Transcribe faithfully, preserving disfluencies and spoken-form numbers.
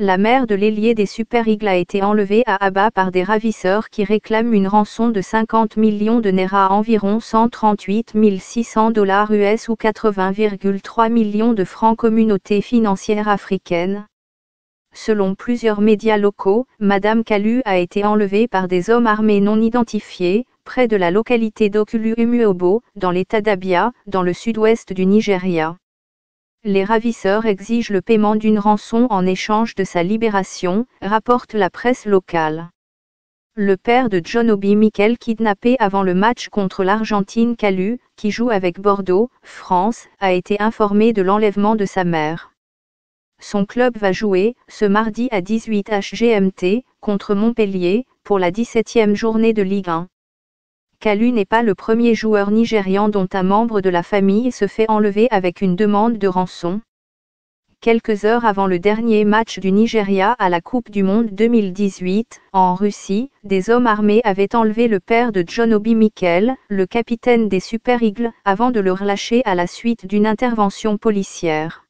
La mère de l'ailier des Super Eagles a été enlevée à Aba par des ravisseurs qui réclament une rançon de cinquante millions de naira, environ cent trente-huit mille six cents dollars U S ou quatre-vingts virgule trois millions de francs communauté financière africaine. Selon plusieurs médias locaux, Madame Kalu a été enlevée par des hommes armés non identifiés, près de la localité d'Okulu-Umuobo, dans l'état d'Abia, dans le sud-ouest du Nigeria. Les ravisseurs exigent le paiement d'une rançon en échange de sa libération, rapporte la presse locale. Le père de John Obi Mikel, kidnappé avant le match contre l'Argentine, Kalu, qui joue avec Bordeaux, France, a été informé de l'enlèvement de sa mère. Son club va jouer, ce mardi à dix-huit heures G M T, contre Montpellier, pour la dix-septième journée de Ligue un. Kalu n'est pas le premier joueur nigérian dont un membre de la famille se fait enlever avec une demande de rançon. Quelques heures avant le dernier match du Nigeria à la Coupe du Monde deux mille dix-huit, en Russie, des hommes armés avaient enlevé le père de John Obi Mikel, le capitaine des Super Eagles, avant de le relâcher à la suite d'une intervention policière.